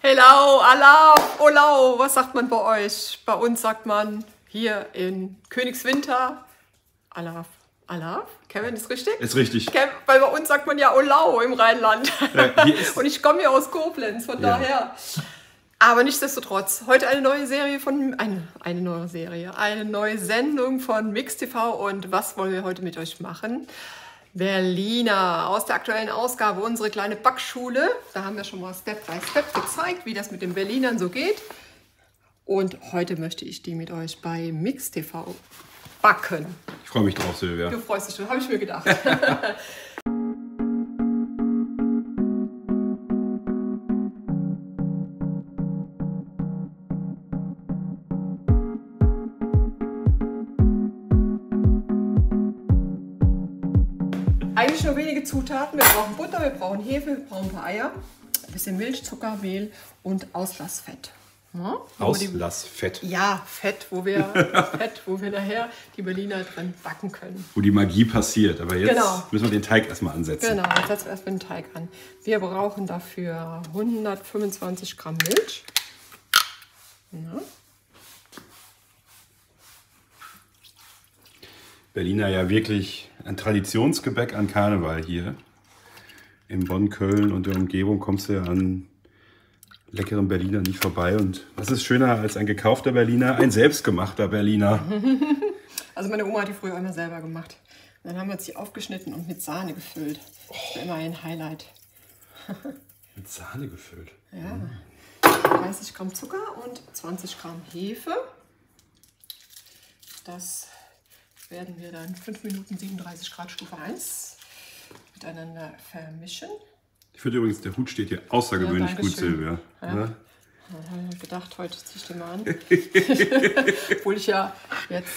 Hello, Allah, Olau, was sagt man bei euch? Bei uns sagt man hier in Königswinter Allah. Allah? Kevin, ist richtig? Ist richtig. Weil bei uns sagt man ja Olau im Rheinland. Ja, und ich komme ja aus Koblenz, von daher. Aber nichtsdestotrotz, heute eine neue Serie von, eine neue Sendung von MIXX-TV. Und was wollen wir heute mit euch machen? Berliner, aus der aktuellen Ausgabe, unsere kleine Backschule. Da haben wir schon mal Step by Step gezeigt, wie das mit den Berlinern so geht. Und heute möchte ich die mit euch bei MIXX-TV backen. Ich freue mich drauf, Sylvia. Du freust dich schon, habe ich mir gedacht. Eigentlich nur wenige Zutaten. Wir brauchen Butter, wir brauchen Hefe, wir brauchen ein paar Eier, ein bisschen Milch, Zucker, Mehl und Auslassfett. Ja, Auslassfett. Ja, Fett, wo wir nachher die Berliner drin backen können. Wo die Magie passiert. Aber jetzt müssen wir den Teig erstmal ansetzen. Genau, jetzt setzen wir erstmal den Teig an. Wir brauchen dafür 125 Gramm Milch. Ja. Berliner ja wirklich ein Traditionsgebäck an Karneval hier. In Bonn, Köln und der Umgebung kommst du ja an leckeren Berliner nicht vorbei. Und was ist schöner als ein gekaufter Berliner? Ein selbstgemachter Berliner. Also meine Oma hat die früher immer selber gemacht. Und dann haben wir sie aufgeschnitten und mit Sahne gefüllt. Das war immer ein Highlight. Mit Sahne gefüllt? Ja. 30 Gramm Zucker und 20 Gramm Hefe. Das werden wir dann 5 Minuten 37 Grad Stufe 1 miteinander vermischen. Ich finde übrigens, der Hut steht hier außergewöhnlich gut, Silvia. Ja. Ja. Dann habe ich gedacht, heute ziehe ich den mal an. Obwohl ich ja jetzt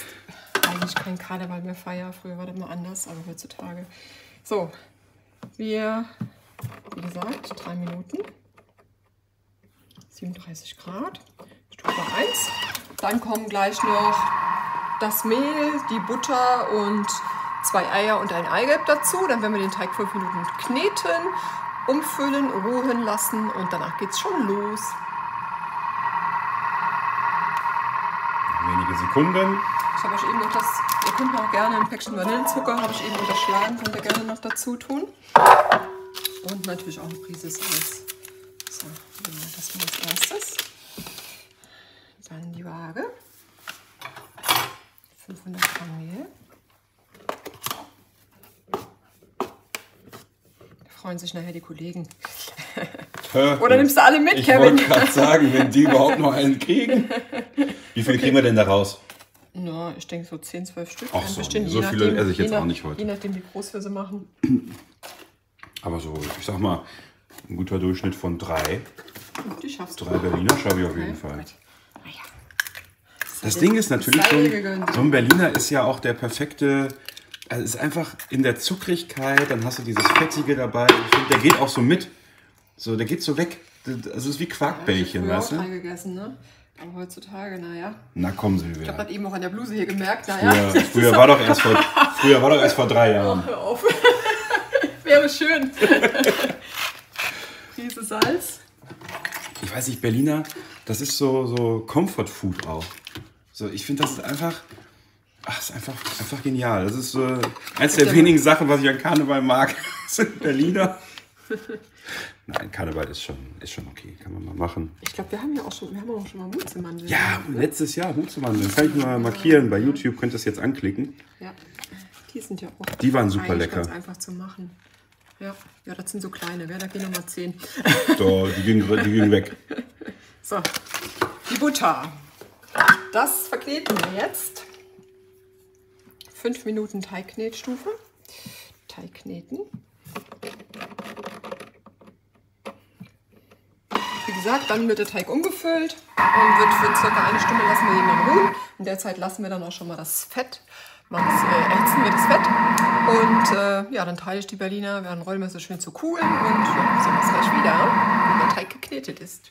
eigentlich keinen Karneval mehr feiere. Früher war das mal anders, aber heutzutage. So, wir, wie gesagt, 3 Minuten, 37 Grad, Stufe 1. Dann kommen gleich noch das Mehl, die Butter und 2 Eier und ein Eigelb dazu. Dann werden wir den Teig 5 Minuten kneten, umfüllen, ruhen lassen und danach geht es schon los. Wenige Sekunden. Ich habe euch eben noch das, ihr könnt auch gerne ein Päckchen Vanillezucker, habe ich eben unterschlagen, könnt ihr gerne noch dazu tun. Und natürlich auch eine Prise Salz. So, das war als erstes. Dann die Waage. 500 Gramm Mehl. Da freuen sich nachher die Kollegen. Oder nimmst du alle mit, ich Kevin? Ich wollte gerade sagen, wenn die überhaupt noch einen kriegen. Wie viel kriegen wir denn da raus? Na, ich denke so 10, 12 Stück. Ach so, bestimmt, so viele esse ich jetzt auch nicht heute. Je nachdem, wie groß wir sie machen. Aber so, ich sag mal, ein guter Durchschnitt von 3. Die schaffst du. 3 Berliner schaffe ich auf jeden Fall. Gut. Das Ding ist natürlich, so ein Berliner ist ja auch der perfekte, also ist einfach in der Zuckrigkeit, dann hast du dieses Fettige dabei. Ich finde, der geht auch so mit, so, der geht so weg. Also ist wie Quarkbällchen, weißt du? Ich habe gegessen, ne? Aber heutzutage, naja. Na komm, Silvia. Ich habe das eben auch an der Bluse hier gemerkt, naja. Früher war doch erst vor 3 Jahren. Hör auf. Wäre schön. Prise Salz. Ich weiß nicht, Berliner, das ist so Comfort Food auch. So, ich finde, das ist einfach, einfach genial. Das ist eins der wenigen Sachen, was ich an Karneval mag, sind Berliner. Nein, Karneval ist schon okay, kann man mal machen. Ich glaube, wir haben auch schon mal Mutzemandeln. Ja, gemacht, ne? Letztes Jahr Mutzemandeln. Kann ich mal markieren bei YouTube, könnt ihr das jetzt anklicken. Ja, die sind ja auch. Die waren super lecker. Ganz einfach zu machen. Ja, das sind so kleine, da gehen nochmal 10. So, die gehen weg. So, die Butter. Das verkneten wir jetzt. 5 Minuten Teigknetstufe. Teig kneten. Wie gesagt, dann wird der Teig umgefüllt und wird für circa 1 Stunde lassen wir ihn dann ruhen. In der Zeit lassen wir dann auch schon mal das Fett. Erhitzen wir das Fett und ja, dann teile ich die Berliner, werden Rollmesser schön zu kugeln und dann sehen wir es gleich wieder, wenn der Teig geknetet ist.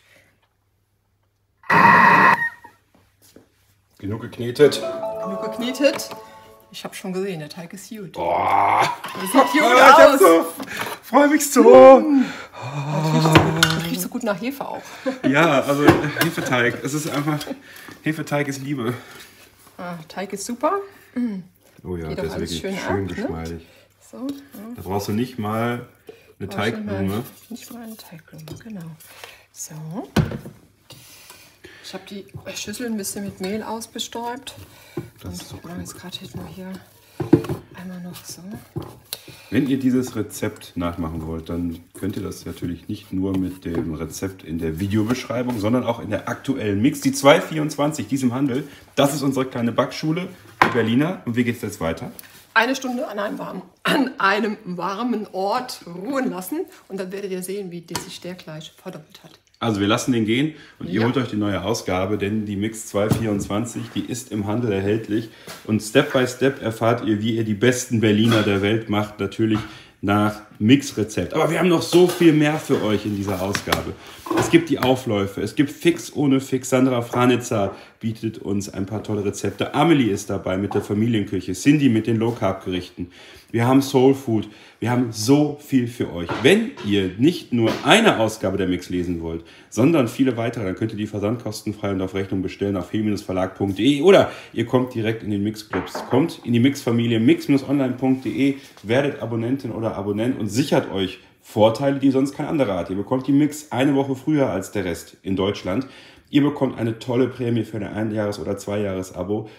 Genug geknetet. Genug geknetet. Ich habe schon gesehen, der Teig ist gut. Boah! Der sieht gut aus. Ich freue mich so. Das riecht so gut nach Hefe auch. Ja, also Hefeteig. Es ist einfach, Hefeteig ist Liebe. Ah, Teig ist super. Oh ja, der ist wirklich schön geschmeidig. Ne? So, ja. Da brauchst du nicht mal eine Teigblume. Nicht mal eine Teigblume, genau. So. Ich habe die Schüssel ein bisschen mit Mehl ausbestäubt. Das und jetzt gerade hätten wir hier einmal noch so. Wenn ihr dieses Rezept nachmachen wollt, dann könnt ihr das natürlich nicht nur mit dem Rezept in der Videobeschreibung, sondern auch in der aktuellen MIXX, die 224, die ist im Handel. Das ist unsere kleine Backschule, die Berliner. Und wie geht es jetzt weiter? Eine Stunde an einem warmen Ort ruhen lassen. Und dann werdet ihr sehen, wie der sich gleich verdoppelt hat. Also wir lassen den gehen und ihr holt euch die neue Ausgabe, denn die MIXX 224, die ist im Handel erhältlich. Und Step by Step erfahrt ihr, wie ihr die besten Berliner der Welt macht, natürlich nach MIXX-Rezept. Aber wir haben noch so viel mehr für euch in dieser Ausgabe. Es gibt die Aufläufe, es gibt Fix ohne Fix. Sandra Franitzer bietet uns ein paar tolle Rezepte. Amelie ist dabei mit der Familienküche, Cindy mit den Low-Carb-Gerichten. Wir haben Soul Food, wir haben so viel für euch. Wenn ihr nicht nur eine Ausgabe der MIXX lesen wollt, sondern viele weitere, dann könnt ihr die versandkostenfrei und auf Rechnung bestellen auf heel-verlag.de oder ihr kommt direkt in den MIXX-Clubs, kommt in die MIXX-Familie, mix-online.de, werdet Abonnentin oder Abonnent und sichert euch Vorteile, die sonst kein anderer hat. Ihr bekommt die MIXX eine Woche früher als der Rest in Deutschland. Ihr bekommt eine tolle Prämie für ein Jahres- oder Zweijahres-Abo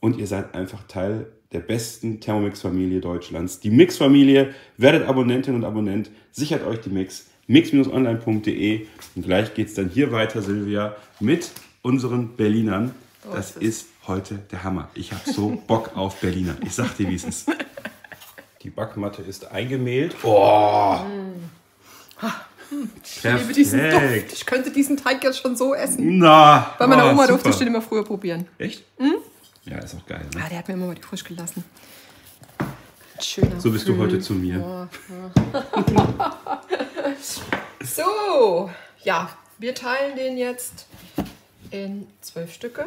und ihr seid einfach Teil der besten Thermomix-Familie Deutschlands. Die MIXX-Familie, werdet Abonnentin und Abonnent, sichert euch die MIXX, mix-online.de und gleich geht es dann hier weiter, Sylvia, mit unseren Berlinern. Das ist heute der Hammer. Ich habe so Bock auf Berliner. Ich sag dir, wie es ist. Die Backmatte ist eingemehlt. Oh! Ich liebe diesen Duft. Ich könnte diesen Teig jetzt schon so essen. Na, bei meiner Oma durfte ich den immer früher probieren. Echt? Hm? Ja, ist auch geil. Ne? Ah, der hat mir immer mal die frisch gelassen. Schöner. So bist du heute zu mir. Ja. So, ja, wir teilen den jetzt in 12 Stücke.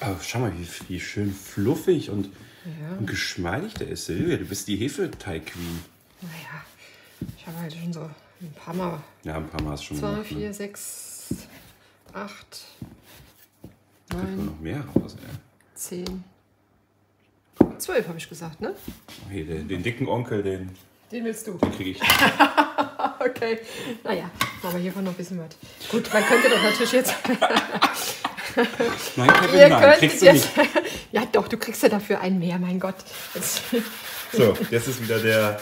Oh, schau mal, wie schön fluffig und und geschmeidig der ist, Silvia. Du bist die Hefeteig-Queen. Naja, ich habe halt schon so ein paar Mal. Ja, ein paar Mal ist schon. 2, 4, 6, 8, 9. Da kommt noch mehr raus, ey. 10, 12 habe ich gesagt, ne? Okay, den dicken Onkel, den willst du. Den kriege ich. Okay, naja, aber hiervon noch ein bisschen was. Gut, man könnte doch natürlich jetzt. Nein, nein, kriegst du nicht. Ja doch, du kriegst ja dafür einen mehr, mein Gott. Jetzt. So, das ist wieder der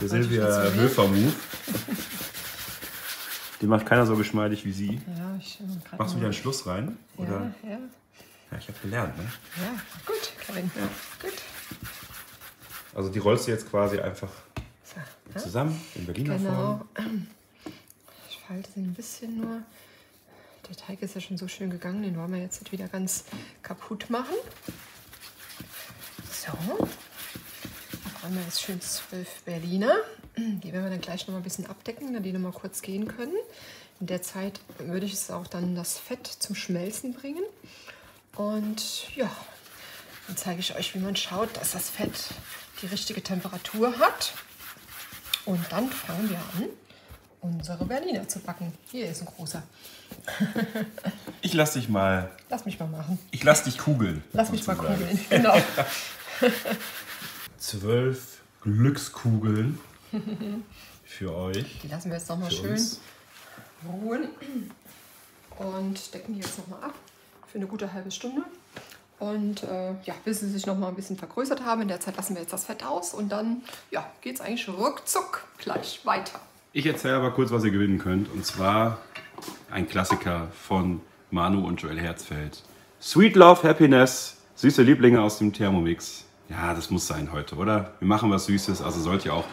Sylvia Höfer-Move. Den macht keiner so geschmeidig wie sie. Ja, ich machst du wieder einen Schluss rein? Ja, oder? Ja. Ja, ich habe gelernt, ne? Ja, gut, Kevin. Ja. Gut. Also die rollst du jetzt quasi einfach zusammen in Berliner Form. Genau. Ich falte sie ein bisschen nur. Der Teig ist ja schon so schön gegangen, den wollen wir jetzt wieder ganz kaputt machen. So, da haben wir jetzt schön 12 Berliner. Die werden wir dann gleich noch mal ein bisschen abdecken, damit die noch mal kurz gehen können. In der Zeit würde ich es auch dann das Fett zum Schmelzen bringen. Und ja, dann zeige ich euch, wie man schaut, dass das Fett die richtige Temperatur hat. Und dann fangen wir an, unsere Berliner zu backen. Hier ist ein großer. Ich lass dich mal. Lass mich mal machen. Ich lass dich kugeln. Lass mich mal kugeln, genau. 12 Glückskugeln für euch. Die lassen wir jetzt nochmal schön ruhen und decken die jetzt nochmal ab für eine gute halbe Stunde. Und ja, bis sie sich nochmal ein bisschen vergrößert haben. In der Zeit lassen wir jetzt das Fett aus und dann ja, geht es eigentlich ruckzuck gleich weiter. Ich erzähle aber kurz, was ihr gewinnen könnt. Und zwar ein Klassiker von Manu und Joel Herzfeld. Sweet Love Happiness, süße Lieblinge aus dem Thermomix. Ja, das muss sein heute, oder? Wir machen was Süßes, also sollt ihr auch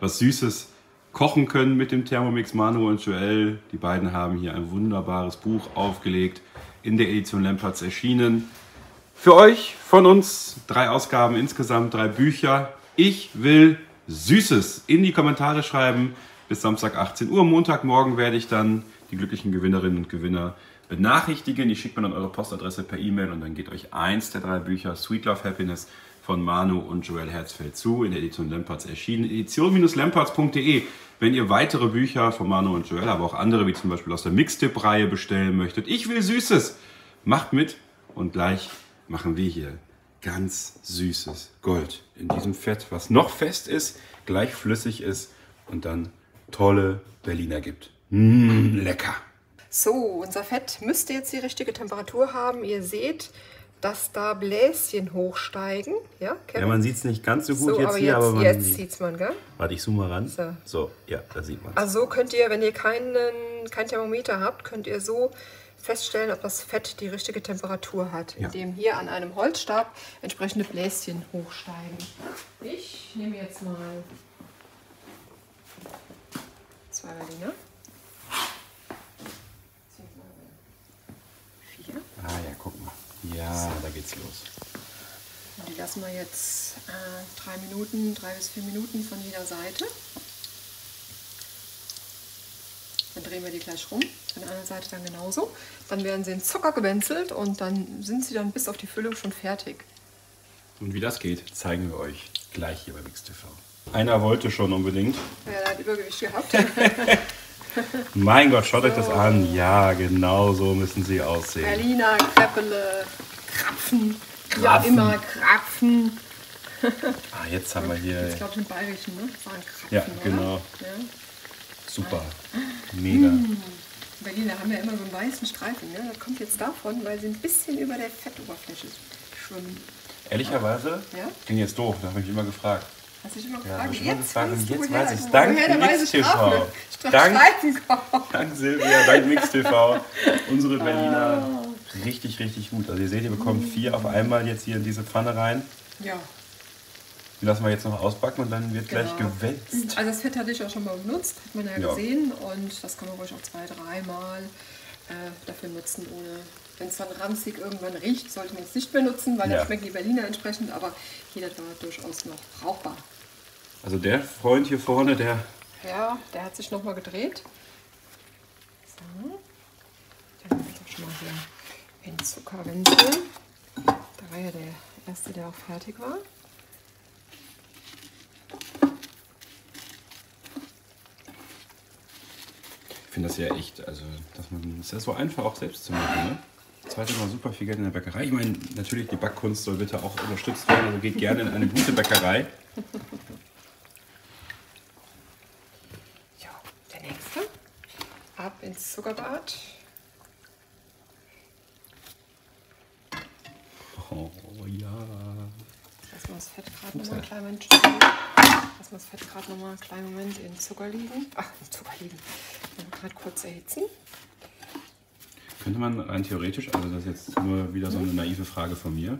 was Süßes kochen können mit dem Thermomix. Manu und Joel, die beiden haben hier ein wunderbares Buch aufgelegt, in der Edition Lempertz erschienen. Für euch, von uns, 3 Ausgaben insgesamt, 3 Bücher. Ich will Süßes. In die Kommentare schreiben. Bis Samstag 18 Uhr. Montagmorgen werde ich dann die glücklichen Gewinnerinnen und Gewinner benachrichtigen. Die schickt mir dann eure Postadresse per E-Mail und dann geht euch eins der 3 Bücher Sweet Love Happiness von Manu und Joel Herzfeld zu, in der Edition Lempertz erschienen. Edition-lempertz.de Wenn ihr weitere Bücher von Manu und Joel, aber auch andere, wie zum Beispiel aus der MIXX-TV-Reihe bestellen möchtet, ich will Süßes, macht mit und gleich machen wir hier ganz süßes Gold in diesem Fett, was noch fest ist, gleich flüssig ist und dann tolle Berliner gibt. Lecker! So, unser Fett müsste jetzt die richtige Temperatur haben. Ihr seht, dass da Bläschen hochsteigen. Ja, ja, man sieht es nicht ganz so gut so, jetzt hier, aber man sieht es. Gell? Warte, ich zoome mal ran. So, ja, da sieht man es. Also so könnt ihr, wenn ihr kein Thermometer habt, könnt ihr so feststellen, ob das Fett die richtige Temperatur hat, ja, indem hier an einem Holzstab entsprechende Bläschen hochsteigen. Ich nehme jetzt mal 2 Berliner. 4. Ah ja, guck mal. Ja, so, da geht's los. Und die lassen wir jetzt 3 bis 4 Minuten von jeder Seite. Dann drehen wir die gleich rum, von der anderen Seite dann genauso. Dann werden sie in Zucker gebenzelt und dann sind sie dann bis auf die Füllung schon fertig. Und wie das geht, zeigen wir euch gleich hier bei MIXX-TV. Einer wollte schon unbedingt. Ja, der hat Übergewicht gehabt. Mein Gott, schaut euch das an. Ja, genau so müssen sie aussehen. Berliner, Kreppele, Krapfen. Ja, immer Krapfen. Ah, jetzt haben wir hier... Ich glaube, den bayerischen, ne? Das waren Krapfen, ja, genau. Oder? Ja. Super. Mega. Berliner haben ja immer so einen weißen Streifen. Ne? Das kommt jetzt davon, weil sie ein bisschen über der Fettoberfläche schwimmen. Ehrlicherweise? Ja? Klingt jetzt doof, da habe ich mich immer gefragt. Hast du dich immer gefragt? Ja, jetzt weiß ich es. Dank MIXX-TV. Dank Sylvia, dank MIXX-TV. Unsere Berliner. Richtig, richtig gut. Also ihr seht, ihr bekommt 4 auf einmal jetzt hier in diese Pfanne rein. Ja. Die lassen wir jetzt noch ausbacken und dann wird gleich gewälzt. Also das Fett hatte ich auch schon mal benutzt, hat man ja, gesehen. Und das kann man ruhig auch 2-, 3-mal dafür nutzen, ohne... Wenn es dann ranzig irgendwann riecht, sollte man es nicht mehr nutzen, weil dann schmecken die Berliner entsprechend, aber jeder war durchaus noch brauchbar. Also der Freund hier vorne, der... Ja, der hat sich nochmal gedreht. So. Dann muss ich auch schon mal hier in Zucker wendeln. Da war ja der erste, der auch fertig war. Ich finde das ja echt, also das ist ja so einfach auch selbst zu machen, ne? Das heißt immer super viel Geld in der Bäckerei. Ich meine, natürlich, die Backkunst soll bitte auch unterstützt werden, also geht gerne in eine gute Bäckerei. Ja, der nächste. Ab ins Zuckerbad. Oh ja. Lassen wir das Fett gerade nochmal einen kleinen Moment. Lassen wir das Fett gerade nochmal einen kleinen Moment in Zucker liegen. Ach, in Zucker liegen. Gerade kurz erhitzen. Könnte man rein theoretisch, also das ist jetzt nur wieder so eine naive Frage von mir,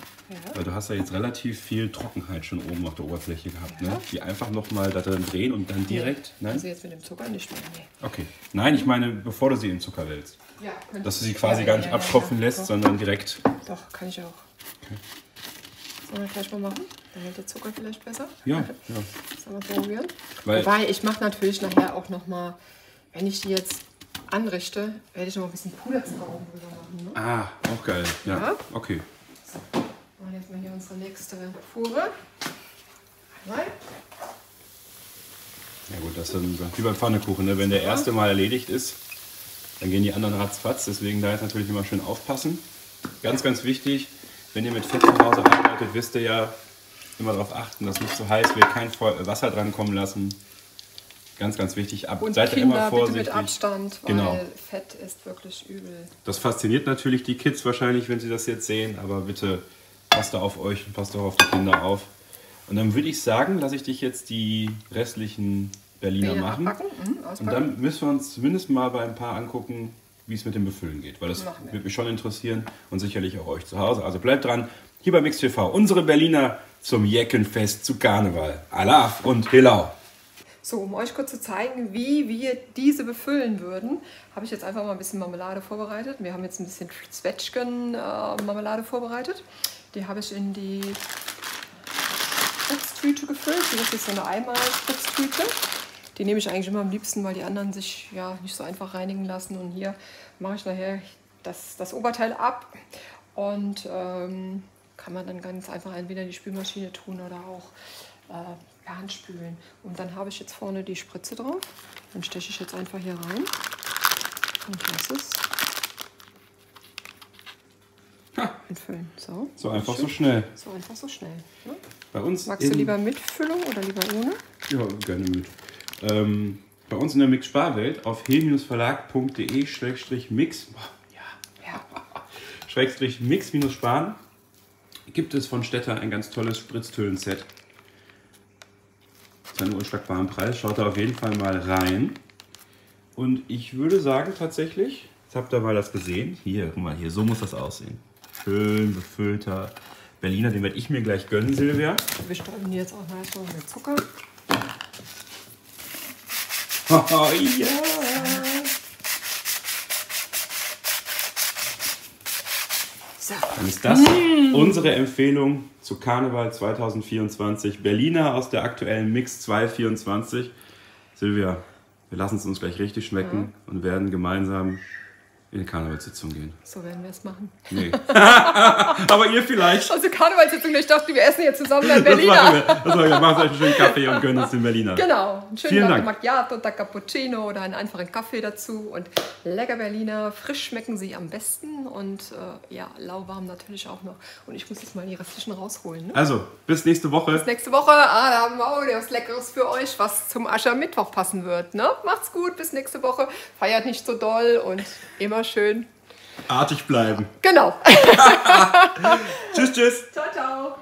weil du hast ja jetzt relativ viel Trockenheit schon oben auf der Oberfläche gehabt, ne? Die einfach nochmal da drin drehen und dann direkt... Nein? Also jetzt mit dem Zucker nicht mehr, nee. Okay. Nein, ich meine, bevor du sie in Zucker wälzt. Ja. Dass du sie quasi gar nicht abtropfen lässt, sondern direkt... Doch, kann ich auch. Okay. Sollen wir gleich mal machen? Dann hält der Zucker vielleicht besser. Ja, ja. Sollen wir probieren? Wobei, ich mache natürlich nachher auch nochmal... Wenn ich die jetzt anrichte, werde ich noch ein bisschen Puderzucker oben drüber machen. Ne? Ah, auch geil. Ja, okay. So, machen wir jetzt mal hier unsere nächste Fuhre. Einmal. Ja gut, das ist dann wie beim Pfannekuchen. Ne? Wenn der erste mal erledigt ist, dann gehen die anderen ratzfatz. Deswegen da jetzt natürlich immer schön aufpassen. Ganz, ganz wichtig, wenn ihr mit Fett zu Hause arbeitet, wisst ihr ja, immer darauf achten, dass nicht zu heiß wird, kein Wasser dran kommen lassen. Ganz, ganz wichtig. Und seid Kinder, immer vorsichtig. Bitte mit Abstand, weil Fett ist wirklich übel. Das fasziniert natürlich die Kids wahrscheinlich, wenn sie das jetzt sehen, aber bitte passt da auf euch und passt auch auf die Kinder auf. Und dann würde ich sagen, lasse ich dich jetzt die restlichen Berliner machen. Und dann müssen wir uns zumindest mal bei ein paar angucken, wie es mit dem Befüllen geht, weil das wird mich schon interessieren und sicherlich auch euch zu Hause. Also bleibt dran, hier bei MIXX-TV, unsere Berliner zum Jeckenfest, zu Karneval. Alaf und Hilau! So, um euch kurz zu zeigen, wie wir diese befüllen würden, habe ich jetzt einfach mal ein bisschen Marmelade vorbereitet. Wir haben jetzt ein bisschen Zwetschgen-Marmelade vorbereitet. Die habe ich in die Spritztüte gefüllt. Das ist so eine Einmal-Spritztüte. Die nehme ich eigentlich immer am liebsten, weil die anderen sich ja nicht so einfach reinigen lassen. Und hier mache ich nachher das Oberteil ab und kann man dann ganz einfach entweder in die Spülmaschine tun oder auch Planspülen. Und dann habe ich jetzt vorne die Spritze drauf. Dann steche ich jetzt einfach hier rein und lasse es entfüllen. So, so einfach schön. So schnell. So einfach so schnell. Ne? Bei uns magst du lieber mit Füllung oder lieber ohne? Ja, gerne mit. Bei uns in der MIXX-Sparwelt auf heel-verlag.de/mix /mix-sparen gibt es von Städter ein ganz tolles Spritztölen-Set. Das ist einen unschlagbaren Preis. Schaut da auf jeden Fall mal rein. Und ich würde sagen tatsächlich, jetzt habt ihr mal das gesehen. Hier, guck mal, hier, so muss das aussehen. Schön befüllter Berliner, den werde ich mir gleich gönnen, Silvia. Wir streuen hier jetzt auch mal so mit Zucker. Oh, ja! So. Dann ist das unsere Empfehlung zu Karneval 2024. Berliner aus der aktuellen MIXX-224. Silvia, wir lassen es uns gleich richtig schmecken und werden gemeinsam in die Karnevalssitzung gehen. So werden wir es machen. Nee. Aber ihr vielleicht. Also Karnevalssitzung, ich dachte, wir essen jetzt zusammen in Berliner. Das machen wir. Macht euch einen schönen Kaffee und gönnt uns den Berliner. Genau. Einen schönen Macchiato oder Cappuccino oder einen einfachen Kaffee dazu. Und lecker Berliner. Frisch schmecken sie am besten. Und ja, lauwarm natürlich auch noch. Und ich muss jetzt mal die restlichen rausholen. Ne? Also, bis nächste Woche. Bis nächste Woche. Ah, da haben wir auch was Leckeres für euch, was zum Aschermittwoch passen wird. Ne? Macht's gut. Bis nächste Woche. Feiert nicht so doll und immer schön artig bleiben. Genau. Tschüss, tschüss. Ciao, ciao.